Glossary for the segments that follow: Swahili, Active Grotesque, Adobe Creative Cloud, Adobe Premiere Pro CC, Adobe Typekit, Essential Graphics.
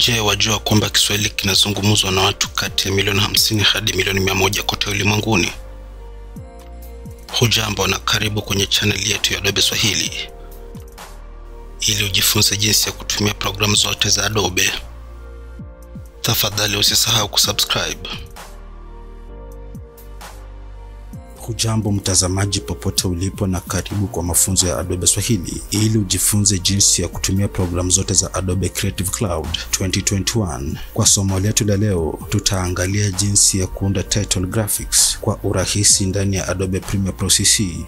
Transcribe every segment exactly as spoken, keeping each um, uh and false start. Je, wajua kwamba Kiswahili kinazungumzwa na watu kati ya milioni hamsini hadi milioni mia moja kote ulimwenguni? Hujambo na karibu kwenye channel yetu ya Adobe Swahili, ili ujifunze jinsi ya kutumia programu zote za Adobe. Tafadhali usisahau kusubscribe. Hujambo mtazamaji popote ulipo na karibu kwa mafunzo ya Adobe Swahili ili ujifunze jinsi ya kutumia programu zote za Adobe Creative Cloud twenty twenty-one. Kwa somo letu la leo tutaangalia jinsi ya kuunda title graphics kwa urahisi ndani ya Adobe Premiere Pro C C.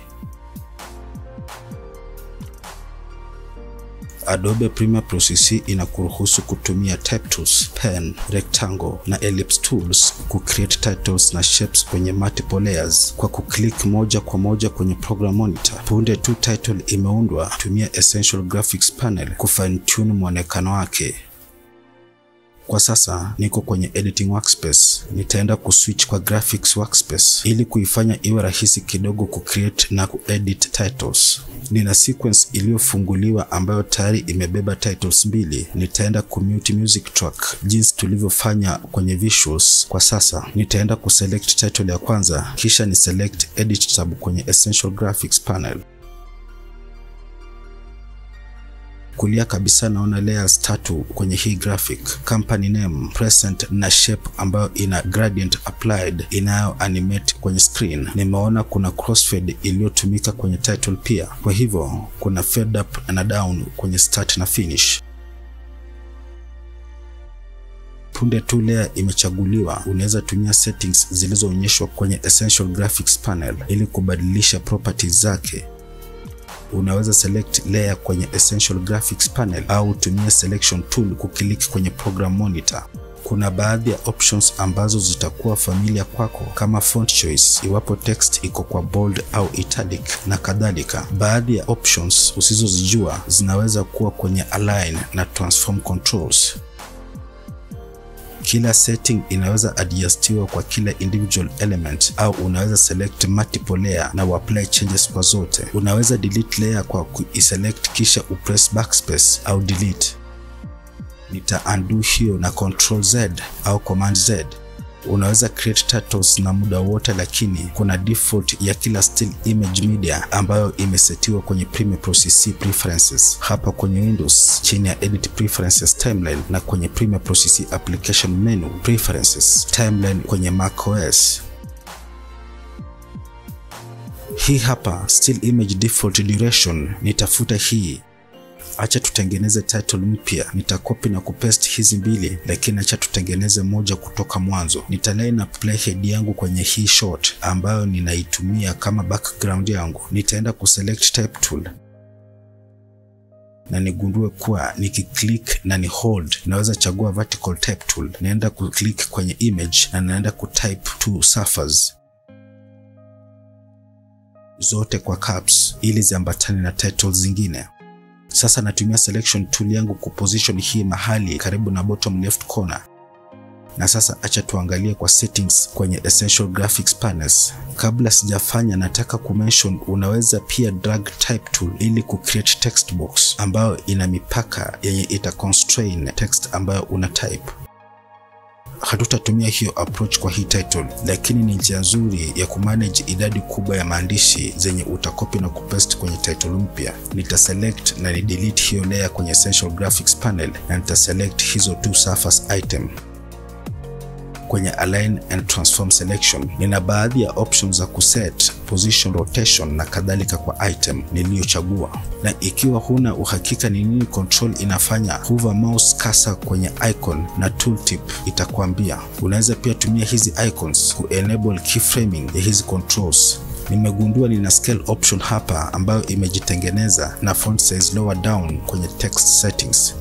Adobe Premiere Pro C C inakuruhusu kutumia Type Tools, Pen, Rectangle na Ellipse Tools kucreate titles na shapes kwenye multiple layers kwa kuclick moja kwa moja kwenye program monitor. Punde tu title imeundwa, tumia Essential Graphics panel kufine tune mwonekano wake. Kwa sasa niko kwenye editing workspace, nitaenda kuswitch kwa graphics workspace ili kuifanya iwe rahisi kidogo kucreate na kuedit titles. Nina sequence iliyofunguliwa ambayo tayari imebeba titles mbili. Nitaenda kumute music track jinsi tulivyofanya kwenye visuals. Kwa sasa nitaenda kuselect title ya kwanza, kisha ni select edit tab kwenye Essential Graphics panel. Kulia kabisa naona layers tatu kwenye hii graphic: company name, present na shape ambayo ina gradient applied inayo animate kwenye screen. Nimeona kuna crossfade iliyotumika kwenye title pia, kwa hivyo kuna fade up na down kwenye start na finish. Punde tu layer imechaguliwa, unaweza tumia settings zilizoonyeshwa kwenye Essential Graphics panel ili kubadilisha properties zake. Unaweza select layer kwenye Essential Graphics panel au tumia selection tool kuklik kwenye program monitor. Kuna baadhi ya options ambazo zitakuwa familia kwako kama font choice iwapo text iko kwa bold au italic na kadhalika. Baadhi ya options usizozijua zinaweza kuwa kwenye align na transform controls. Kila setting inaweza adjustiwa kwa kila individual element au unaweza select multiple layer na apply changes kwa zote. Unaweza delete layer kwa kuiselect kisha upress backspace au delete. Nita undo hiyo na control Z au command Z. Unaweza create titles na muda wote, lakini kuna default ya kila still image media ambayo imesetiwa kwenye Premiere Pro C C preferences. Hapa kwenye Windows chini ya edit preferences timeline na kwenye Premiere Pro C C application menu preferences timeline kwenye macOS. Hii hapa still image default duration, nitafuta hii. Acha tutengeneze title mpya. Nitakopi na kupaste hizi mbili, lakini acha tutengeneze moja kutoka mwanzo. Nitaline up playhead yangu kwenye hii shot ambayo ninaitumia kama background yangu. Nitaenda kuselect type tool na nigundue kuwa nikiklik na ni hold naweza chagua vertical type tool. Naenda kuklik kwenye image na naenda kutype to surface zote kwa caps ili ziambatane na titles zingine. Sasa natumia selection tool yangu kuposition hii mahali karibu na bottom left corner. Na sasa acha tuangalie kwa settings kwenye Essential Graphics panels. Kabla sijafanya nataka kumention unaweza pia drag type tool ili kucreate text box ambayo ina mipaka yenye ita constrain text ambayo una type. Hatutatumia hiyo approach kwa hii title, lakini ni njia nzuri ya kumanage idadi kubwa ya maandishi zenye utakopi na kupaste kwenye title mpya. Nitaselect na ni delete hiyo layer kwenye Essential Graphics panel na nitaselect hizo two surface item. Kwenye align and transform selection nina baadhi ya options za kuset position, rotation na kadhalika kwa item niliyochagua. Na ikiwa huna uhakika ni nini control inafanya, hover mouse cursor kwenye icon na tooltip itakuambia. Unaweza pia tumia hizi icons ku enable keyframing ya hizi controls. Nimegundua nina scale option hapa ambayo imejitengeneza na font size lower down kwenye text settings.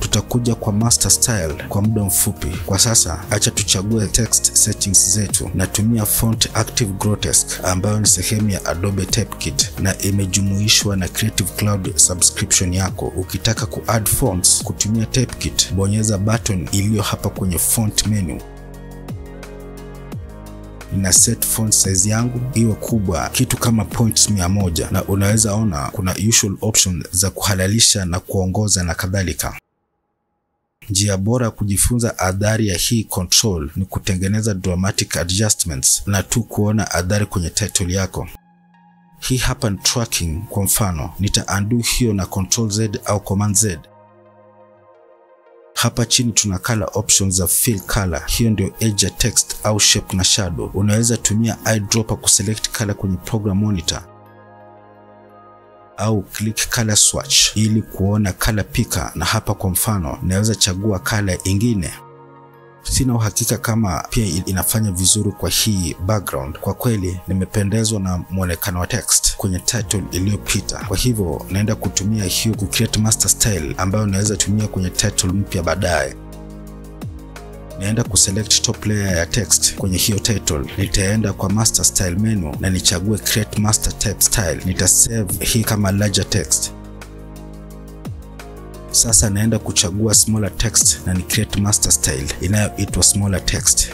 Tutakuja kwa master style kwa muda mfupi. Kwa sasa acha tuchague text settings zetu. Natumia font Active Grotesque ambayo ni sehemu ya Adobe Typekit na imejumuishwa na Creative Cloud subscription yako. Ukitaka ku-add fonts kutumia Typekit, bonyeza button iliyo hapa kwenye font menu. Na set font size yangu iwe kubwa kitu kama points mia moja, na unaweza ona kuna usual option za kuhalalisha na kuongoza na kadhalika. Njia bora kujifunza adhari ya hii control ni kutengeneza dramatic adjustments na tu kuona adhari kwenye title yako. Hii hapa ni tracking. Kwa mfano, nita undo hiyo na control Z au command Z. Hapa chini tuna color options za fill color. Hiyo ndio edge ya text au shape na shadow. Unaweza tumia eyedropper kuselect color kwenye program monitor au click color swatch ili kuona color picker. Na hapa kwa mfano naweza chagua color ingine. Sina uhakika kama pia inafanya vizuri kwa hii background. Kwa kweli nimependezwa na mwonekano wa text kwenye title iliyopita. Kwa hivyo naenda kutumia hiyo ku create master style ambayo naweza tumia kwenye title mpya baadaye. Naenda kuselect top layer ya text kwenye hiyo title. Nitaenda kwa master style menu na nichague create master type style. Nitasave hii kama larger text. Sasa naenda kuchagua smaller text na ni create master style inayoitwa smaller text.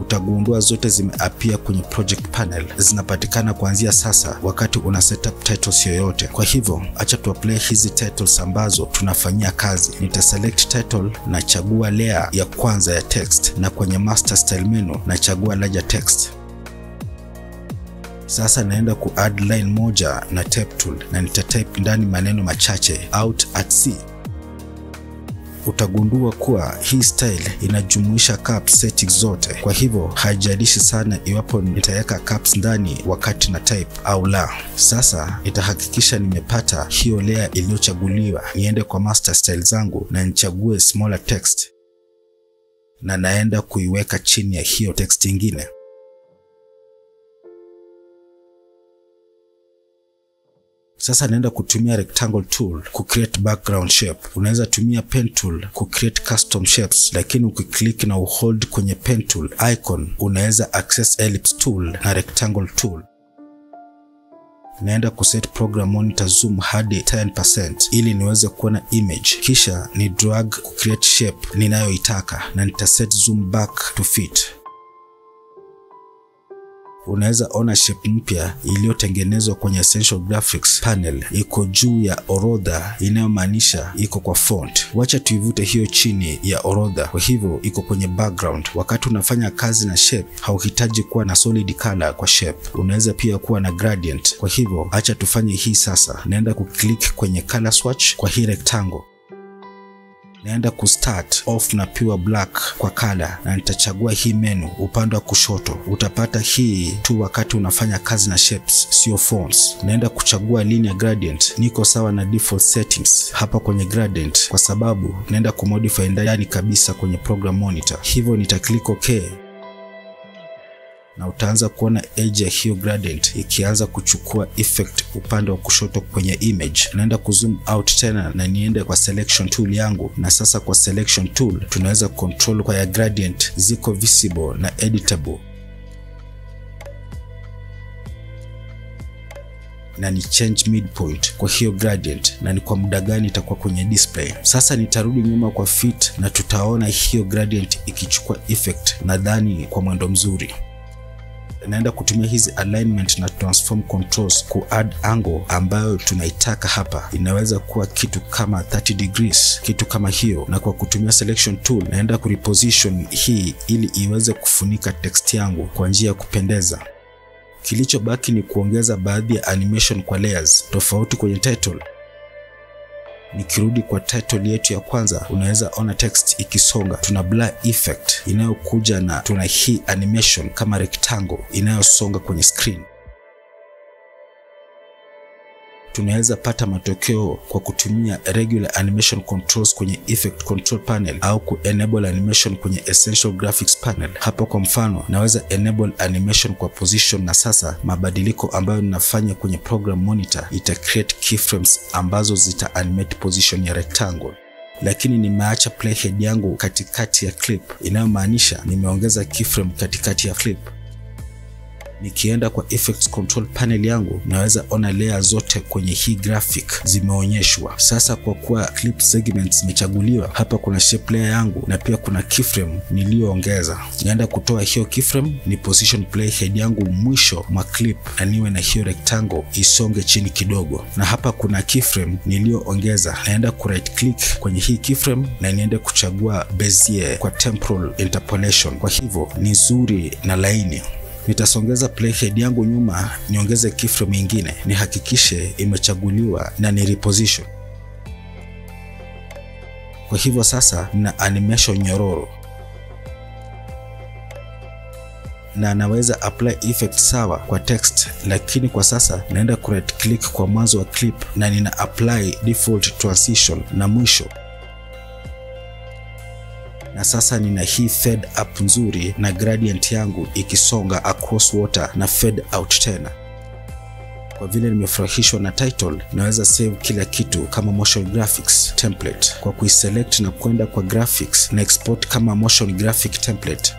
Utagundua zote zimeapia kwenye project panel. Zinapatikana kuanzia sasa wakati una setup titles yoyote. Kwa hivyo acha tu apply hizi titles ambazo tunafanyia kazi. Nitaselect title na chagua layer ya kwanza ya text, na kwenye master style menu na chagua larger text. Sasa naenda ku add line moja na type tool na nitatype ndani maneno machache out at sea. Utagundua kuwa hii style inajumuisha caps settings zote. Kwa hivyo haijalishi sana iwapo nitaweka caps ndani wakati na type au la. Sasa nitahakikisha nimepata hiyo layer iliyochaguliwa. Niende kwa master style zangu na nichague smaller text, na naenda kuiweka chini ya hiyo text ingine. Sasa naenda kutumia rectangle tool ku create background shape. Unaweza tumia pen tool ku create custom shapes, lakini ukiklik na uhold kwenye pen tool icon unaweza access ellipse tool na rectangle tool. Naenda kuset program monitor zoom hadi ten percent ili niweze kuona image. Kisha ni drag ku create shape ninayoitaka na nitaset zoom back to fit. Unaweza ona shape mpya iliyotengenezwa kwenye Essential Graphics panel. Iko juu ya orodha inayomaanisha iko kwa font. Wacha tuivute hiyo chini ya orodha. Kwa hivyo iko kwenye background. Wakati unafanya kazi na shape hauhitaji kuwa na solid color kwa shape. Unaweza pia kuwa na gradient. Kwa hivyo acha tufanye hii sasa. Naenda kuklik kwenye color swatch kwa hii rectangle. Naenda ku start off na pure black kwa color na nitachagua hii menu upande wa kushoto. Utapata hii tu wakati unafanya kazi na shapes, sio fonts. Naenda kuchagua linear gradient. Niko sawa na default settings hapa kwenye gradient kwa sababu naenda kumodify ndani kabisa kwenye program monitor. Hivyo nitaklik OK. Na utaanza kuona edge ya hiyo gradient ikianza kuchukua effect upande wa kushoto kwenye image. Naenda kuzoom out tena na niende kwa selection tool yangu. Na sasa kwa selection tool tunaweza control kwa ya gradient ziko visible na editable. Na ni change midpoint kwa hiyo gradient na ni kwa muda gani itakuwa kwenye display. Sasa nitarudi nyuma kwa fit na tutaona hiyo gradient ikichukua effect, nadhani kwa mwendo mzuri. Naenda kutumia hizi alignment na transform controls ku add angle ambayo tunaitaka hapa. Inaweza kuwa kitu kama thirty degrees, kitu kama hiyo. Na kwa kutumia selection tool naenda ku reposition hii ili iweze kufunika text yangu kwa njia ya kupendeza. Kilichobaki ni kuongeza baadhi ya animation kwa layers tofauti kwenye title. Nikirudi kwa title yetu ya kwanza, unaweza ona text ikisonga. Tuna blur effect inayokuja na tuna hii animation kama rectangle inayosonga kwenye screen. Tunaweza pata matokeo kwa kutumia regular animation controls kwenye effect control panel au ku enable animation kwenye Essential Graphics panel. Hapo kwa mfano naweza enable animation kwa position, na sasa mabadiliko ambayo ninafanya kwenye program monitor ita create keyframes ambazo zita animate position ya rectangle. Lakini nimeacha playhead yangu katikati ya clip, inayomaanisha nimeongeza keyframe katikati ya clip. Nikienda kwa effects control panel yangu, naweza ona layer zote kwenye hii graphic zimeonyeshwa. Sasa kwa kuwa clip segments zimechaguliwa, hapa kuna shape layer yangu na pia kuna keyframe niliyoongeza. Nienda kutoa hiyo keyframe, ni position playhead yangu mwisho mwa clip na niwe na hiyo rectangle isonge chini kidogo. Na hapa kuna keyframe niliyoongeza. Naenda ku right click kwenye hii keyframe na nienda kuchagua bezier kwa temporal interpolation. Kwa hivyo ni nzuri na laini. Nitasongeza playhead yangu nyuma, niongeze keyframe nyingine, nihakikishe imechaguliwa na ni reposition. Kwa hivyo sasa na animation nyororo, na naweza apply effect sawa kwa text, lakini kwa sasa naenda ku right click kwa mwanzo wa clip na nina apply default transition na mwisho. Na sasa nina hii fade up nzuri na gradient yangu ikisonga across water na fade out tena. Kwa vile nimefurahishwa na title, naweza save kila kitu kama motion graphics template kwa kuiselect na kwenda kwa graphics na export kama motion graphic template.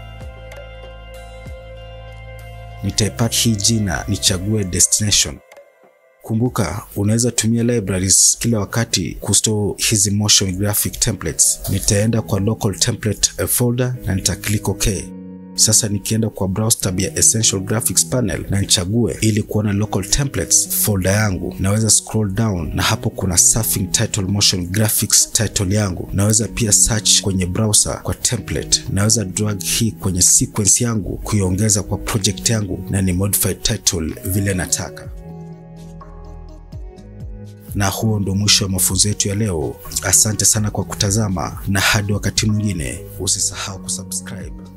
Nitaipa hii jina, nichague destination. Kumbuka, unaweza tumia libraries kila wakati kustore hizi motion graphic templates. Nitaenda kwa local template folder na nitaklik OK. Sasa nikienda kwa browse tab ya Essential Graphics panel na nichague ili kuona local templates folder yangu. Naweza scroll down na hapo kuna surfing title motion graphics title yangu. Naweza pia search kwenye browser kwa template. Naweza drag hii kwenye sequence yangu kuiongeza kwa project yangu na ni modify title vile nataka. Na huo ndo mwisho wa mafunzo yetu ya leo. Asante sana kwa kutazama na hadi wakati mwingine, usisahau kusubscribe.